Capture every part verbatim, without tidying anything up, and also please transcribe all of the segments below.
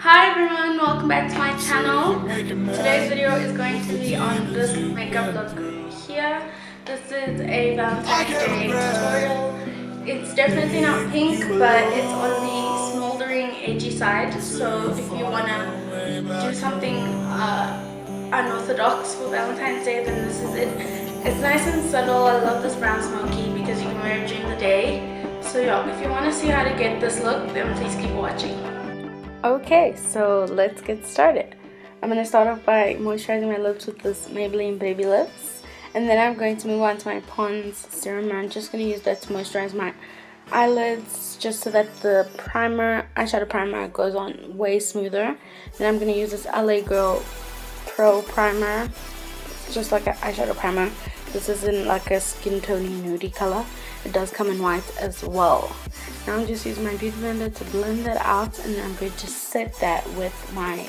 Hi everyone, welcome back to my channel. Today's video is going to be on this makeup look here. This is a Valentine's Day tutorial. It's definitely not pink, but it's on the smoldering, edgy side. So if you want to do something uh, unorthodox for Valentine's Day, then this is it. It's nice and subtle. I love this brown smoky because you can wear it during the day. So yeah, if you want to see how to get this look, then please keep watching. Okay, so let's get started. I'm going to start off by moisturizing my lips with this Maybelline Baby Lips. And then I'm going to move on to my Pond's Serum. I'm just going to use that to moisturize my eyelids, just so that the primer, eyeshadow primer, goes on way smoother. Then I'm going to use this L A Girl Pro Primer. It's just like an eyeshadow primer. This isn't like a skin tone nudie color. It does come in white as well. Now I'm just using my Beauty Blender to blend that out, and I'm going to set that with my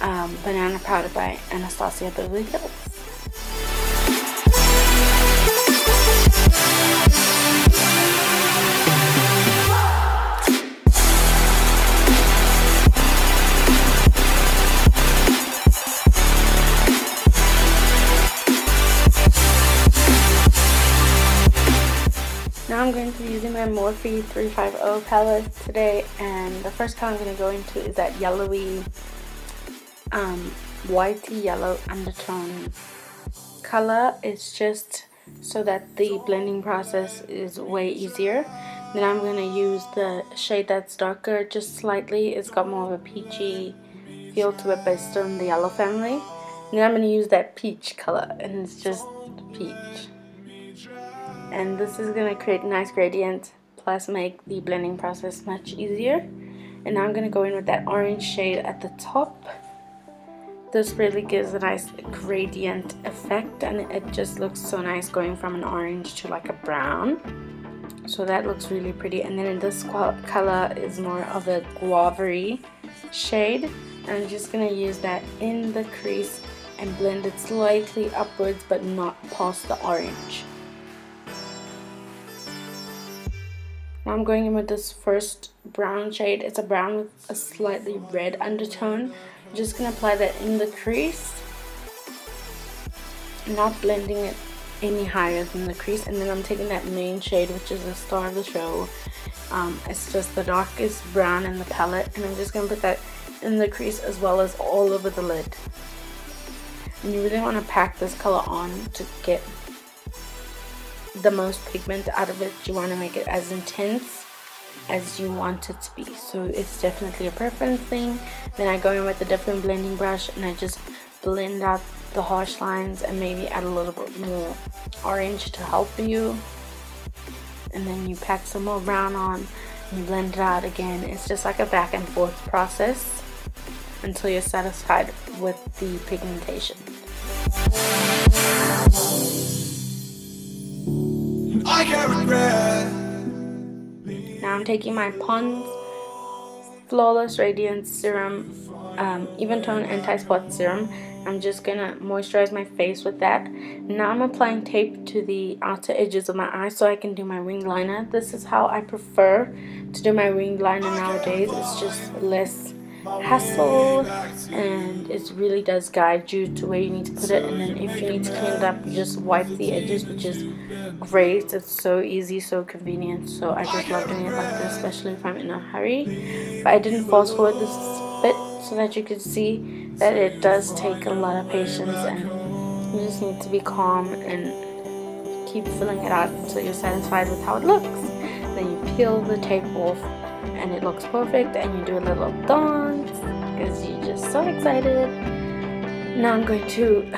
um, Banana Powder by Anastasia Beverly Hills. Now I'm going to be using my Morphe three fifty palette today, and the first color I'm going to go into is that yellowy, um, whitey yellow undertone color. It's just so that the blending process is way easier. Then I'm going to use the shade that's darker just slightly. It's got more of a peachy feel to it, but it's still in the yellow family. And then I'm going to use that peach color, and it's just peach. And this is going to create a nice gradient, plus make the blending process much easier. And now I'm going to go in with that orange shade at the top. This really gives a nice gradient effect, and it just looks so nice going from an orange to like a brown. So that looks really pretty. And then this color is more of a guavary shade. And I'm just going to use that in the crease and blend it slightly upwards, but not past the orange. Now I'm going in with this first brown shade. It's a brown with a slightly red undertone. I'm just going to apply that in the crease, not blending it any higher than the crease. And then I'm taking that main shade, which is the star of the show. Um, it's just the darkest brown in the palette, and I'm just going to put that in the crease as well as all over the lid. And you really want to pack this color on to get the most pigment out of it. You want to make it as intense as you want it to be, so it's definitely a preference thing. Then I go in with a different blending brush, and I just blend out the harsh lines and maybe add a little bit more orange to help you. And then you pack some more brown on and you blend it out again. It's just like a back and forth process until you're satisfied with the pigmentation. I can't regret. Now I'm taking my Pond's Flawless Radiance Serum, um, Even Tone Anti-Spot Serum. I'm just going to moisturize my face with that. Now I'm applying tape to the outer edges of my eyes so I can do my winged liner. This is how I prefer to do my winged liner nowadays. It's just less hassle, and it really does guide you to where you need to put it. And then if you need to clean it up, you just wipe the edges, which is great. It's so easy, so convenient, so I just love doing it like this, especially if I'm in a hurry. But I didn't fast forward this bit so that you could see that it does take a lot of patience, and you just need to be calm and keep filling it out until you're satisfied with how it looks. Then you peel the tape off and it looks perfect, and you do a little dance because you're just so excited. Now I'm going to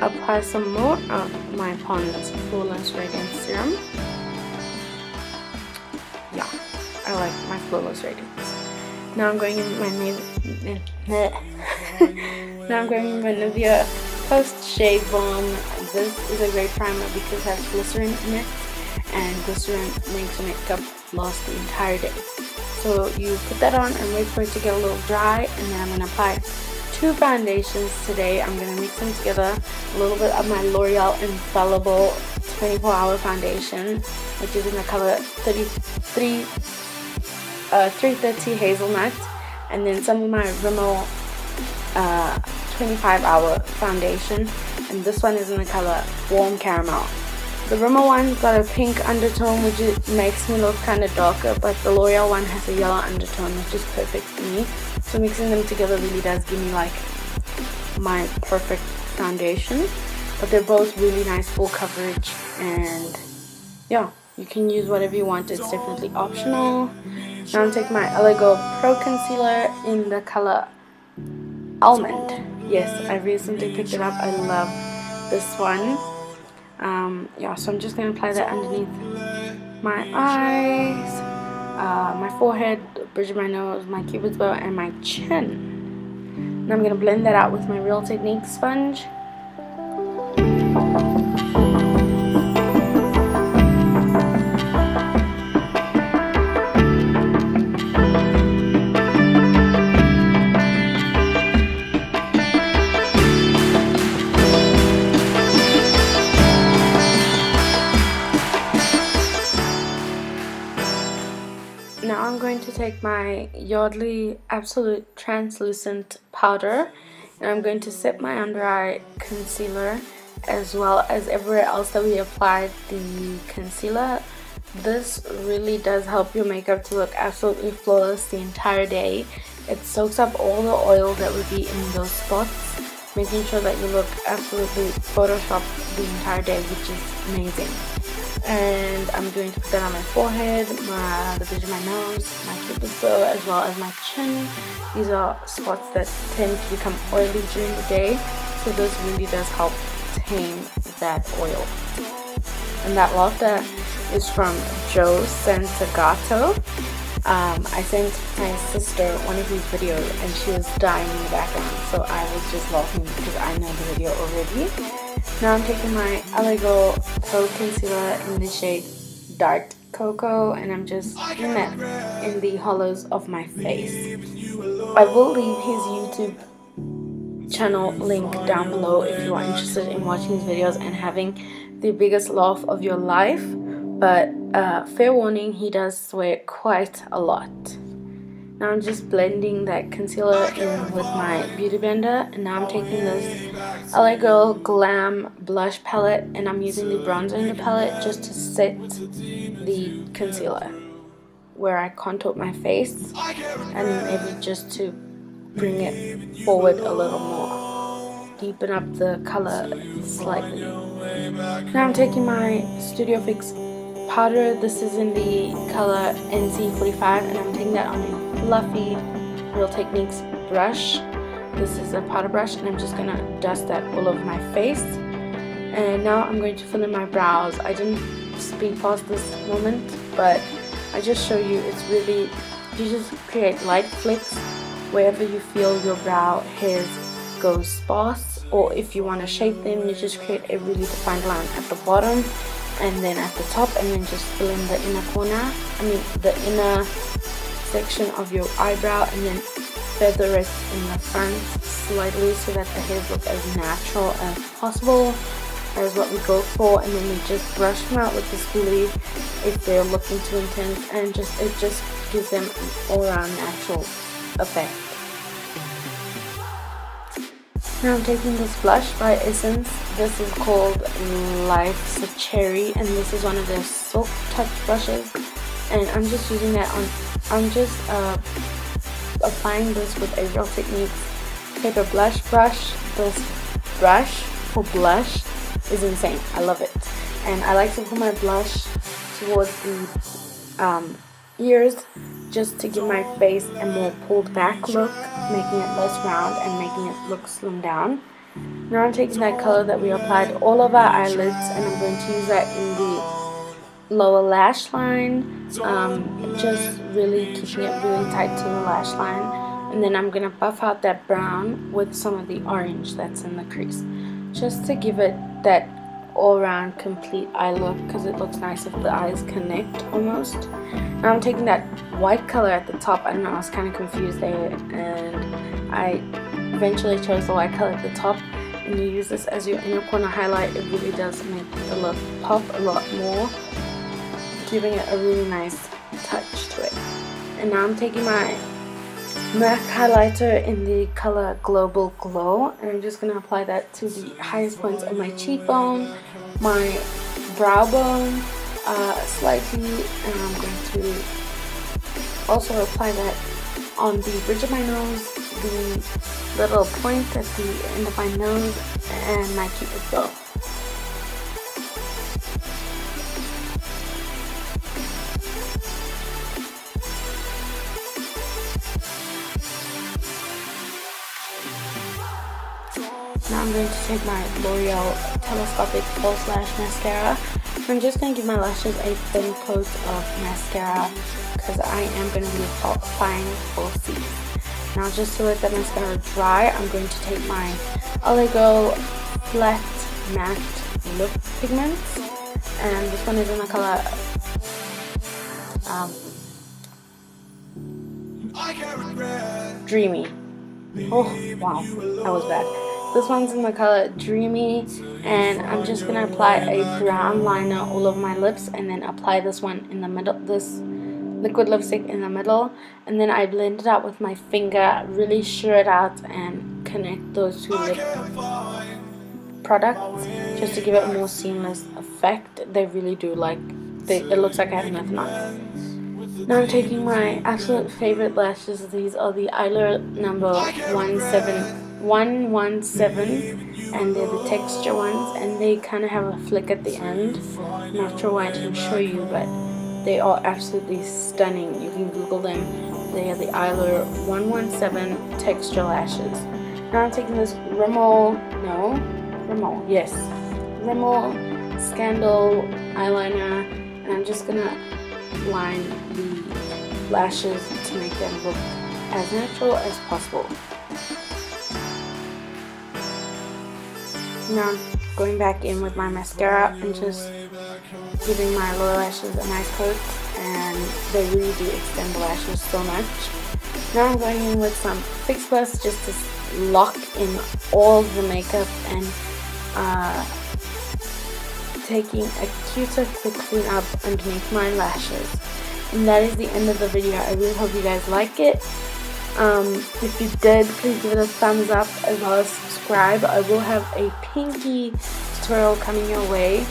apply some more of my Pond's Flawless Radiance Serum. Yeah, I like my Flawless Radiance. Now I'm going in with my Nivea. Now I'm going in with my Nivea Post Shave Balm. This is a great primer because it has glycerin in it, and glycerin makes your makeup last the entire day. So you put that on and wait for it to get a little dry. And then I'm going to apply two foundations today. I'm going to mix them together. A little bit of my L'Oreal Infallible twenty-four hour foundation, which is in the color thirty-three, uh, three thirty Hazelnut. and then some of my Rimmel uh, twenty-five hour foundation, and this one is in the color Warm Caramel. The Rimmel one's got a pink undertone, which it makes me look kind of darker, but the L'Oreal one has a yellow undertone, which is perfect for me. So mixing them together really does give me like my perfect foundation. But they're both really nice full coverage, and yeah, you can use whatever you want, it's definitely optional. Now I'll take my L A Girl Pro Concealer in the color Almond. Yes, I recently picked it up, I love this one. Um, yeah, so I'm just going to apply that underneath my eyes, uh, my forehead, the bridge of my nose, my cupid's bow, and my chin. And I'm going to blend that out with my Real Techniques sponge. Now I'm going to take my Yardley Absolute Translucent Powder, and I'm going to set my under eye concealer as well as everywhere else that we applied the concealer. This really does help your makeup to look absolutely flawless the entire day. It soaks up all the oil that would be in those spots, making sure that you look absolutely photoshopped the entire day, which is amazing. And I'm going to put that on my forehead, my, the bridge of my nose, my cupid's bow, as well as my chin. These are spots that tend to become oily during the day, so this really does help tame that oil. And that water is from Joe Santagato. Um, I sent my sister one of these videos and she was dying in the background, so I was just laughing because I know the video already. Now I'm taking my L A Girl Pro Concealer in the shade Dark Cocoa, and I'm just putting that in the hollows of my face. I will leave his YouTube channel link down below if you are interested in watching his videos and having the biggest laugh of your life, but uh, fair warning, he does swear quite a lot. Now I'm just blending that concealer in with my Beauty Blender, and now I'm taking this L A Girl Glam blush palette, and I'm using the bronzer in the palette just to set the concealer where I contoured my face, and maybe just to bring it forward a little more, deepen up the color slightly. Now I'm taking my Studio Fix powder, this is in the color N C forty-five, and I'm taking that on a fluffy Real Techniques brush. This is a powder brush, and I'm just going to dust that all over my face. And now I'm going to fill in my brows. I didn't speak past this moment, but I just show you, it's really, you just create light flicks wherever you feel your brow hairs go sparse, or if you want to shape them, you just create a really defined line at the bottom and then at the top, and then just fill in the inner corner, I mean the inner section of your eyebrow, and then feather it in the front slightly so that the hairs look as natural as possible. That is what we go for, and then we just brush them out with the spoolie if they're looking too intense, and just it just gives them an all-round natural effect. Now I'm taking this blush by Essence, this is called Life's a Cherry, and this is one of their Silk Touch brushes, and I'm just using that on, I'm just uh, applying this with a Real Techniques paper blush brush. This brush for blush is insane, I love it, and I like to put my blush towards the um, ears just to give my face a more pulled back look, making it less round and making it look slimmed down. Now I'm taking that color that we applied all over our eyelids, and I'm going to use that in the lower lash line, um, just really keeping it really tight to the lash line, and then I'm going to buff out that brown with some of the orange that's in the crease, just to give it that all-round complete eye look, because it looks nice if the eyes connect almost. Now I'm taking that white color at the top, I don't know, I was kind of confused there, and I eventually chose the white color at the top, and you use this as your inner corner highlight. It really does make the look pop a lot more, giving it a really nice touch to it. And now I'm taking my MAC highlighter in the color Global Glow, and I'm just going to apply that to the highest points of my cheekbone, my brow bone, uh, slightly, and I'm going to also apply that on the bridge of my nose, the little point at the end of my nose, and my cupid's bow. Now I'm going to take my L'Oreal Telescopic Pulse Lash Mascara. I'm just going to give my lashes a thin coat of mascara because I am going to be applying full C. Now just to let that mascara dry, I'm going to take my Oligo Flat Matte Lip Pigments. And this one is in the color... Um, Dreamy. Oh, wow. That was bad. This one's in the color Dreamy, and I'm just going to apply a brown liner all over my lips and then apply this one in the middle, this liquid lipstick in the middle, and then I blend it out with my finger, really sheer it out and connect those two lip products just to give it a more seamless effect. They really do, like, they, it looks like I have nothing on. Now I'm taking my absolute favorite lashes. These are the Eyelure number one seven one one seven, and they're the texture ones, and they kind of have a flick at the end. I'm not sure why I didn't show you, but they are absolutely stunning. You can Google them. They are the Eyelure one one seven texture lashes. Now I'm taking this Rimmel, no, Rimmel, yes, Rimmel Scandal eyeliner, and I'm just gonna line the lashes to make them look as natural as possible. Now I'm going back in with my mascara and just giving my lower lashes a nice coat, and they really do extend the lashes so much. Now I'm going in with some Fix Plus just to lock in all the makeup, and uh, taking a Q-tip to clean up underneath my lashes. And that is the end of the video. I really hope you guys like it. Um, if you did, please give it a thumbs up as well as subscribe. I will have a pinky tutorial coming your way.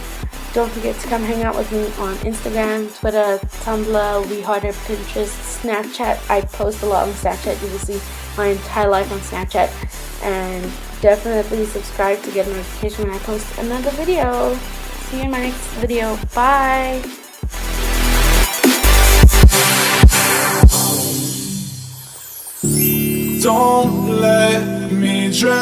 Don't forget to come hang out with me on Instagram, Twitter, Tumblr, WeHearted, Pinterest, Snapchat. I post a lot on Snapchat. You will see my entire life on Snapchat. And definitely subscribe to get a notification when I post another video. See you in my next video. Bye! Don't let me drown.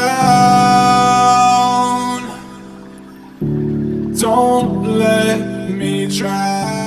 Don't let me drown.